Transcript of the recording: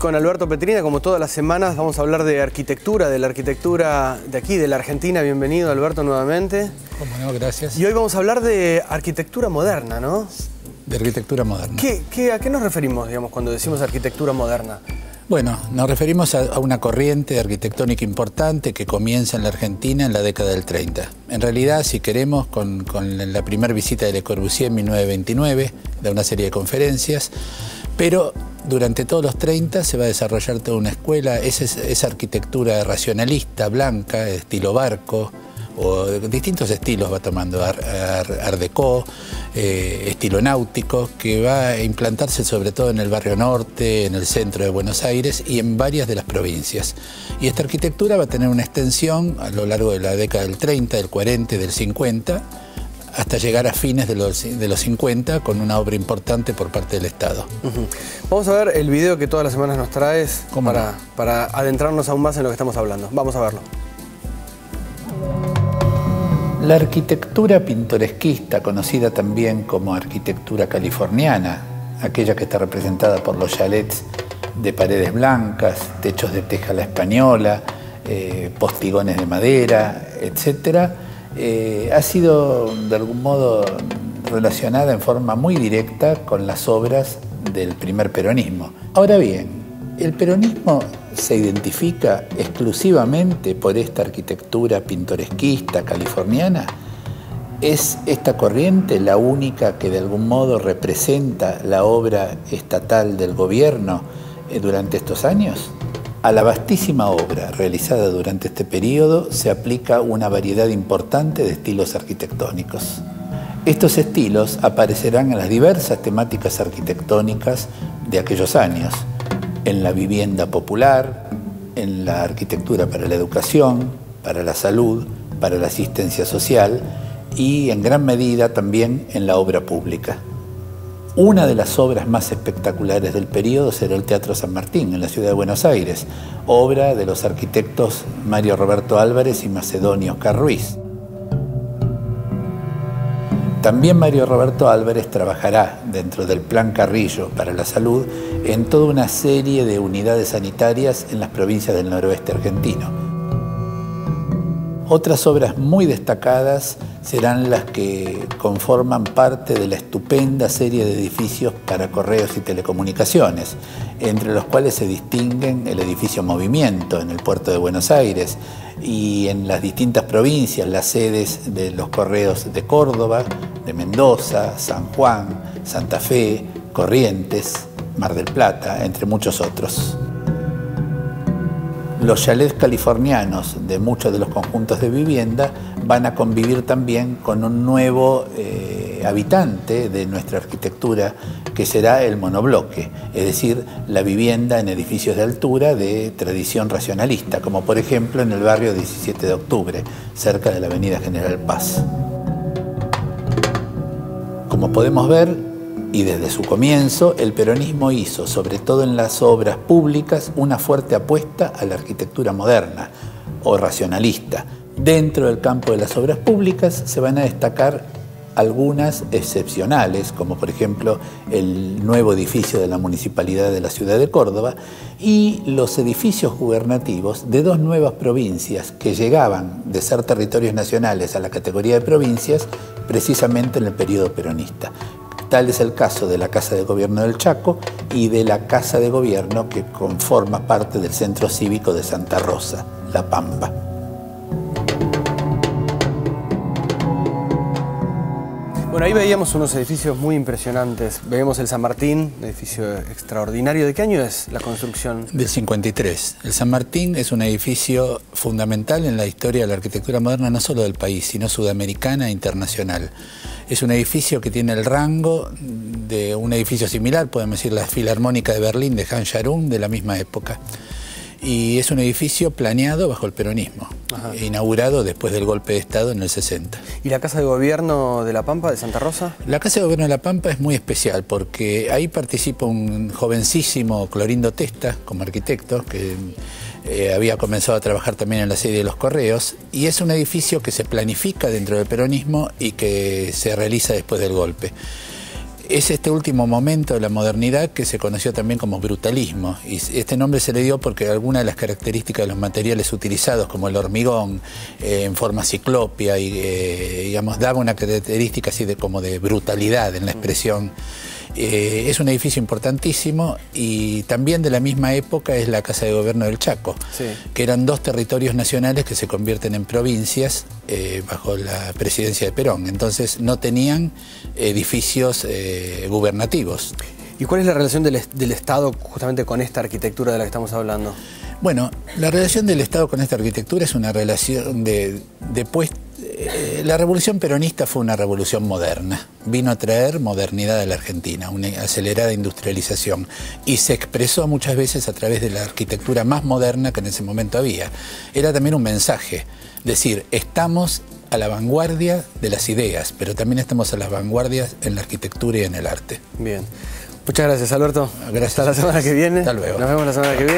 Con Alberto Petrina, como todas las semanas, vamos a hablar de la arquitectura de aquí, de la Argentina. Bienvenido, Alberto, nuevamente. Bueno, gracias. Y hoy vamos a hablar de arquitectura moderna, ¿no? De arquitectura moderna. ¿A qué nos referimos, digamos, cuando decimos arquitectura moderna? Bueno, nos referimos a una corriente arquitectónica importante que comienza en la Argentina en la década del 30. En realidad, si queremos, con la primera visita de Le Corbusier en 1929, da una serie de conferencias, pero durante todos los 30 se va a desarrollar toda una escuela, esa arquitectura racionalista, blanca, de estilo barco, o distintos estilos va tomando, Art Deco, estilo náutico, que va a implantarse sobre todo en el barrio norte, en el centro de Buenos Aires y en varias de las provincias. Y esta arquitectura va a tener una extensión a lo largo de la década del 30, del 40, del 50, hasta llegar a fines de los 50 con una obra importante por parte del Estado. Vamos a ver el video que todas las semanas nos traes para adentrarnos aún más en lo que estamos hablando. Vamos a verlo. La arquitectura pintoresquista, conocida también como arquitectura californiana, aquella que está representada por los chalets de paredes blancas, techos de teja a la española, postigones de madera, etc., ha sido de algún modo relacionada en forma muy directa con las obras del primer peronismo. Ahora bien, el peronismo se identifica exclusivamente por esta arquitectura pintoresquista californiana. ¿Es esta corriente la única que de algún modo representa la obra estatal del gobierno durante estos años? A la vastísima obra realizada durante este periodo se aplica una variedad importante de estilos arquitectónicos. Estos estilos aparecerán en las diversas temáticas arquitectónicas de aquellos años, en la vivienda popular, en la arquitectura para la educación, para la salud, para la asistencia social y en gran medida también en la obra pública. Una de las obras más espectaculares del periodo será el Teatro San Martín en la ciudad de Buenos Aires, obra de los arquitectos Mario Roberto Álvarez y Macedonio Carruiz. También Mario Roberto Álvarez trabajará dentro del Plan Carrillo para la salud en toda una serie de unidades sanitarias en las provincias del noroeste argentino. Otras obras muy destacadas serán las que conforman parte de la estupenda serie de edificios para correos y telecomunicaciones, entre los cuales se distinguen el edificio Movimiento en el puerto de Buenos Aires y en las distintas provincias, las sedes de los correos de Córdoba, de Mendoza, San Juan, Santa Fe, Corrientes, Mar del Plata, entre muchos otros. Los chalets californianos de muchos de los conjuntos de vivienda van a convivir también con un nuevo habitante de nuestra arquitectura, que será el monobloque, es decir, la vivienda en edificios de altura de tradición racionalista, como por ejemplo en el barrio 17 de Octubre, cerca de la avenida General Paz. Como podemos ver, y desde su comienzo, el peronismo hizo, sobre todo en las obras públicas, una fuerte apuesta a la arquitectura moderna o racionalista. Dentro del campo de las obras públicas se van a destacar algunas excepcionales, como por ejemplo el nuevo edificio de la Municipalidad de la Ciudad de Córdoba y los edificios gubernativos de dos nuevas provincias que llegaban de ser territorios nacionales a la categoría de provincias precisamente en el periodo peronista. Tal es el caso de la Casa de Gobierno del Chaco y de la Casa de Gobierno que conforma parte del Centro Cívico de Santa Rosa, La Pampa. Bueno, ahí veíamos unos edificios muy impresionantes. Veíamos el San Martín, un edificio extraordinario. ¿De qué año es la construcción? Del 53. El San Martín es un edificio fundamental en la historia de la arquitectura moderna, no solo del país, sino sudamericana e internacional. Es un edificio que tiene el rango de un edificio similar, podemos decir la Filarmónica de Berlín de Hans Scharoun, de la misma época. Y es un edificio planeado bajo el peronismo, inaugurado después del golpe de Estado en el 60. ¿Y la Casa de Gobierno de La Pampa, de Santa Rosa? La Casa de Gobierno de La Pampa es muy especial porque ahí participa un jovencísimo Clorindo Testa como arquitecto, que había comenzado a trabajar también en la sede de los Correos, y es un edificio que se planifica dentro del peronismo y que se realiza después del golpe. Es este último momento de la modernidad que se conoció también como brutalismo, y este nombre se le dio porque algunas de las características de los materiales utilizados, como el hormigón, en forma ciclópea, y, digamos, daba una característica así de, como de brutalidad en la expresión. Es un edificio importantísimo, y también de la misma época es la Casa de Gobierno del Chaco, sí, que eran dos territorios nacionales que se convierten en provincias bajo la presidencia de Perón. Entonces no tenían edificios gubernativos. ¿Y cuál es la relación del Estado justamente con esta arquitectura de la que estamos hablando? Bueno, la relación del Estado con esta arquitectura es una relación de puesta. La revolución peronista fue una revolución moderna, vino a traer modernidad a la Argentina, una acelerada industrialización, y se expresó muchas veces a través de la arquitectura más moderna que en ese momento había. Era también un mensaje, decir, estamos a la vanguardia de las ideas, pero también estamos a las vanguardias en la arquitectura y en el arte. Bien, muchas gracias, Alberto. Gracias. Hasta la semana que viene. Hasta luego. Nos vemos la semana que viene.